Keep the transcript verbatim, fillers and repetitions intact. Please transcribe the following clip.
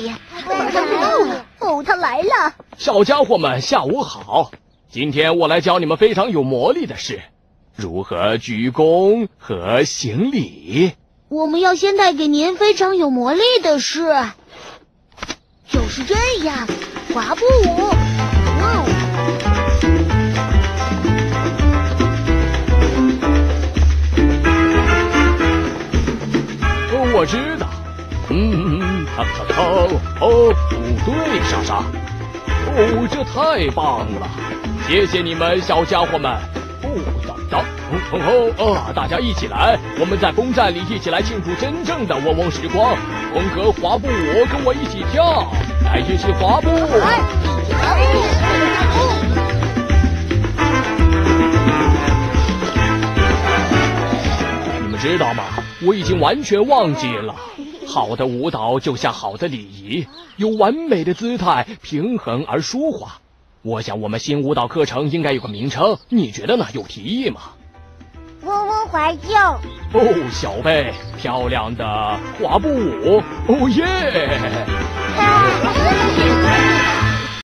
里，我看不到了。哦，他来了！小家伙们，下午好。今天我来教你们非常有魔力的事：如何鞠躬和行礼。我们要先带给您非常有魔力的事，就是这样，滑步舞。哇哦！ 我知道，嗯，他他他，哦，对，莎莎，哦，这太棒了，谢谢你们，小家伙们，哦，走走，哦哦哦，大家一起来，我们在风站里一起来庆祝真正的嗡嗡时光，风格滑步舞，跟我一起跳，来学习滑步。哎 知道吗？我已经完全忘记了。好的舞蹈就像好的礼仪，有完美的姿态，平衡而舒华。我想我们新舞蹈课程应该有个名称，你觉得呢？有提议吗？嗡嗡怀旧。哦，小贝，漂亮的滑步舞。哦耶！